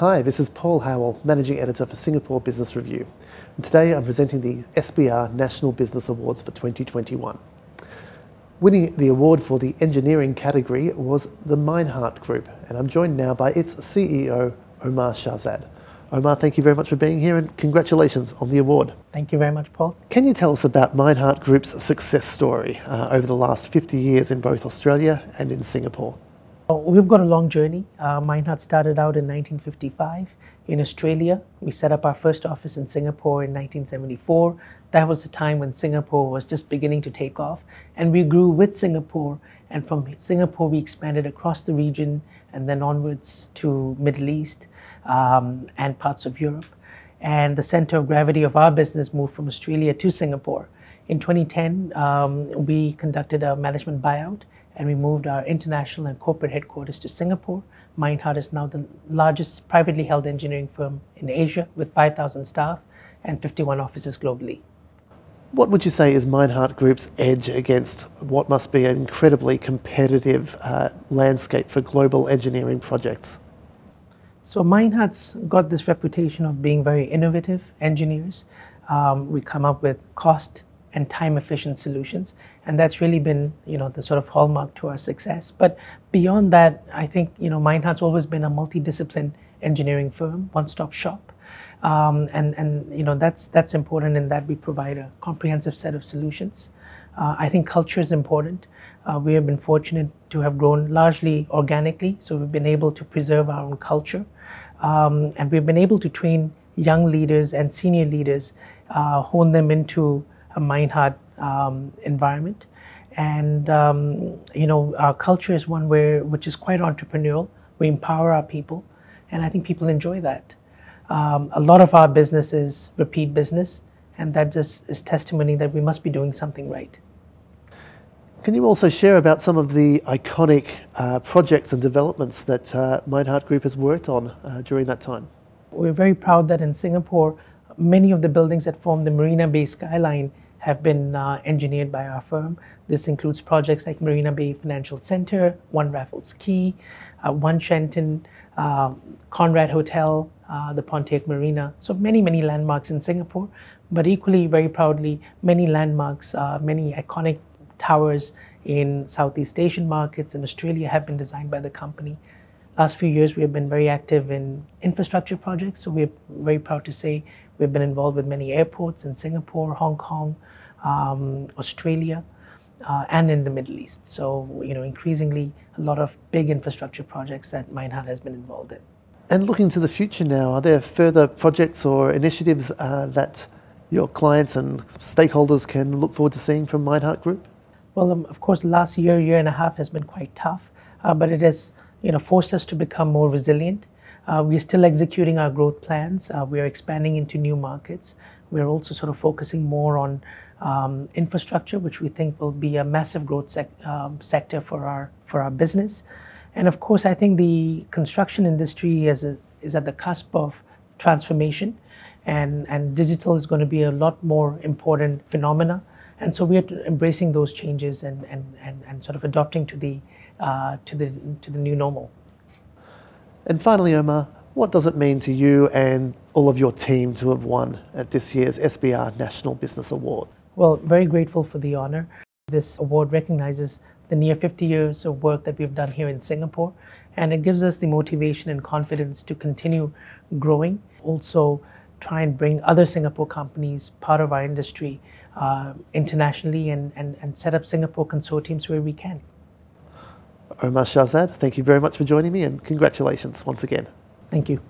Hi, this is Paul Howell, Managing Editor for Singapore Business Review. And today I'm presenting the SBR National Business Awards for 2021. Winning the award for the engineering category was the Meinhardt Group, and I'm joined now by its CEO, Omar Shahzad. Omar, thank you very much for being here and congratulations on the award. Thank you very much, Paul. Can you tell us about Meinhardt Group's success story over the last 50 years in both Australia and in Singapore? We've got a long journey. Meinhardt started out in 1955 in Australia. We set up our first office in Singapore in 1974. That was the time when Singapore was just beginning to take off, and we grew with Singapore, and from Singapore we expanded across the region and then onwards to Middle East and parts of Europe. And the center of gravity of our business moved from Australia to Singapore. In 2010, we conducted a management buyout and we moved our international and corporate headquarters to Singapore. Meinhardt is now the largest privately held engineering firm in Asia with 5,000 staff and 51 offices globally. What would you say is Meinhardt Group's edge against what must be an incredibly competitive landscape for global engineering projects? So Meinhardt's got this reputation of being very innovative engineers. We come up with cost and time-efficient solutions, and that's really been, the sort of hallmark to our success. But beyond that, I think, Meinhardt's always been a multidiscipline engineering firm, one-stop shop, that's important in that we provide a comprehensive set of solutions. I think culture is important. We have been fortunate to have grown largely organically, so we've been able to preserve our own culture, and we've been able to train young leaders and senior leaders, hone them into a Meinhardt environment. And our culture is one which is quite entrepreneurial. We empower our people, and I think people enjoy that. A lot of our business is repeat business, and that just is testimony that we must be doing something right. Can you also share about some of the iconic projects and developments that Meinhardt Group has worked on during that time? We're very proud that in Singapore, many of the buildings that form the Marina Bay skyline have been engineered by our firm. This includes projects like Marina Bay Financial Center, One Raffles Quay, One Shenton, Conrad Hotel, the Ponteik Marina. So many, many landmarks in Singapore, but equally, very proudly, many landmarks, many iconic towers in Southeast Asian markets in Australia have been designed by the company. Last few years, we have been very active in infrastructure projects. So we're very proud to say we've been involved with many airports in Singapore, Hong Kong, Australia, and in the Middle East. So, increasingly a lot of big infrastructure projects that Meinhardt has been involved in. And looking to the future now, are there further projects or initiatives that your clients and stakeholders can look forward to seeing from Meinhardt Group? Well, of course, the last year and a half has been quite tough, but it has forced us to become more resilient. We're still executing our growth plans. We are expanding into new markets. We're also sort of focusing more on infrastructure, which we think will be a massive growth sector for our business. And of course, I think the construction industry is at the cusp of transformation, and digital is going to be a lot more important phenomena. And so we are embracing those changes and sort of adopting to the new normal. And finally, Omar, what does it mean to you and all of your team to have won at this year's SBR National Business Award? Well, very grateful for the honor. This award recognizes the near 50 years of work that we've done here in Singapore, and it gives us the motivation and confidence to continue growing. Also, try and bring other Singapore companies, part of our industry, internationally and set up Singapore consortiums where we can. Omar Shahzad, thank you very much for joining me, and congratulations once again. Thank you.